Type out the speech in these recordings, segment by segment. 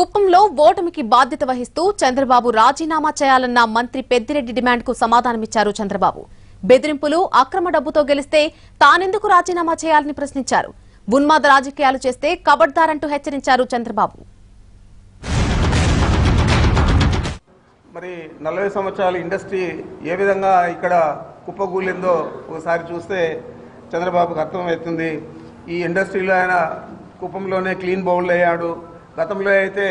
కుప్పంలో ఓటమికి బాధ్యత వహిస్తూ చంద్రబాబు రాజీనామా చేయాలన్న మంత్రి పెద్దిరెడ్డి డిమాండ్ కు సమాధానం ఇచ్చారు చంద్రబాబు. బెదిరింపులు అక్రమ డబ్బుతో గెలిస్తే తానెందుకు రాజీనామా చేయాలని ప్రశ్నించారు. ఉన్మాద రాజకీయాలు చేస్తే కబడ్దారంటూ హెచ్చరించారు చంద్రబాబు. మరి 40 సంవత్సరాల ఇండస్ట్రీ ఏ విధంగా ఇక్కడ కుప్పగూలిందో ఒకసారి చూస్తే చంద్రబాబుకు అర్థమవుతుంది. ఈ ఇండస్ట్రీలో ఆయన కుప్పంలోనే క్లీన్ బౌల్ అయ్యాడు. గతంలో అయితే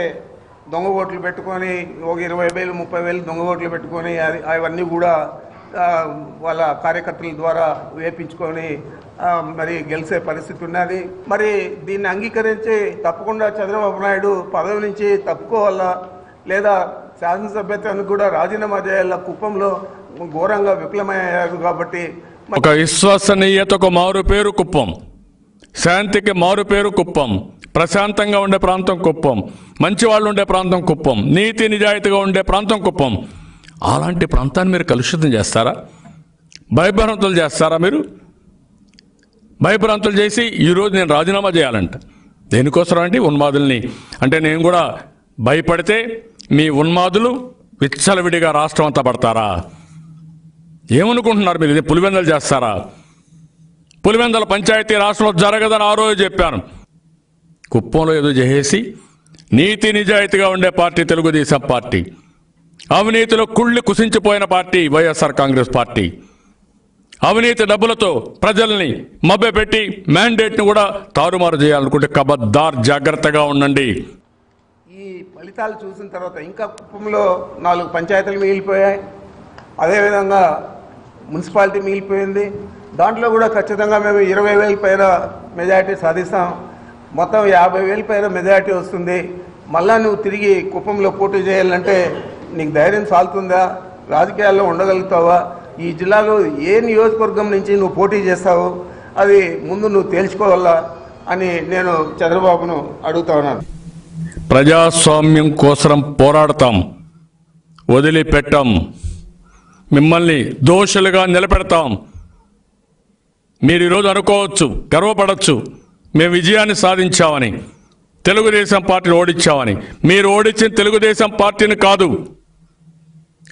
దొంగ ఓట్లు పెట్టుకొని ఒక 20,000 30,000 దొంగ ఓట్లు పెట్టుకొని అవన్నీ కూడా వాళ్ళ కార్యకర్తల ద్వారా వేపించుకొని మరి గెలిచే పరిస్థితి ఉన్నది. మరి దీన్ని అంగీకరించి తప్పకుండా చంద్రబాబు నాయుడు పదవి నుంచి తప్పుకోవాలా, లేదా శాసనసభ్యత్వానికి కూడా రాజీనామా చేయాల. కుప్పంలో ఘోరంగా విఫలమయ్యారు కాబట్టి ఒక విశ్వసనీయతకు మారు పేరు కుప్పం, శాంతికి మారు పేరు కుప్పం, ప్రశాంతంగా ఉండే ప్రాంతం కుప్పం, మంచివాళ్ళు ఉండే ప్రాంతం కుప్పం, నీతి నిజాయితీగా ఉండే ప్రాంతం కుప్పం. అలాంటి ప్రాంతాన్ని మీరు కలుషితం చేస్తారా? భయభ్రాంతులు చేస్తారా? మీరు భయభ్రాంతులు చేసి ఈరోజు నేను రాజీనామా చేయాలంట దేనికోసం అంటే ఉన్మాదుల్ని, అంటే నేను కూడా భయపడితే మీ ఉన్మాదులు విచ్చలవిడిగా రాష్ట్రం అంతా పడతారా? ఏమనుకుంటున్నారు మీరు? ఇది పులివెందలు చేస్తారా? పులివెందల పంచాయతీ రాష్ట్రంలో జరగదని ఆ రోజు చెప్పాను. కుప్పంలో ఏదో చేసి నీతి నిజాయితీగా ఉండే పార్టీ తెలుగుదేశం పార్టీ, అవినీతిలో కుళ్ళి కుసించిపోయిన పార్టీ వైఎస్ఆర్ కాంగ్రెస్ పార్టీ, అవినీతి డబ్బులతో ప్రజల్ని మభ్యపెట్టి మ్యాండేట్ని కూడా తారుమారు చేయాలనుకుంటే కబద్దార్, జాగ్రత్తగా ఉండండి. ఈ ఫలితాలు చూసిన తర్వాత ఇంకా కుప్పంలో 4 పంచాయతీలు మిగిలిపోయాయి, అదేవిధంగా మున్సిపాలిటీ మిగిలిపోయింది. దాంట్లో కూడా ఖచ్చితంగా మేము 20,000 పైన మెజారిటీ సాధిస్తాం, మొత్తం 50,000 పైన మెజారిటీ వస్తుంది. మళ్ళా నువ్వు తిరిగి కుప్పంలో పోటీ చేయాలంటే నీకు ధైర్యం సాల్తుందా? రాజకీయాల్లో ఉండగలుగుతావా? ఈ జిల్లాలో ఏ నియోజకవర్గం నుంచి నువ్వు పోటీ చేస్తావు అది ముందు నువ్వు తేల్చుకోవాలా అని నేను చంద్రబాబును అడుగుతా ఉన్నాను. ప్రజాస్వామ్యం కోసం పోరాడతాం, వదిలిపెట్టాం, మిమ్మల్ని దోషులుగా నిలబెడతాం. మీరు ఈరోజు అనుకోవచ్చు, గర్వపడవచ్చు, మేము విజయాన్ని సాధించామని, తెలుగుదేశం పార్టీని ఓడించామని. మీరు ఓడించిన తెలుగుదేశం పార్టీని కాదు,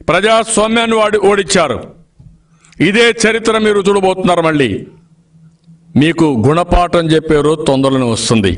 ప్రజాస్వామ్యాన్ని ఓడించారు. ఇదే చరిత్ర మీరు చూడబోతున్నారు. మళ్ళీ మీకు గుణపాఠం చెప్పే రోజు తొందరలోనే వస్తుంది.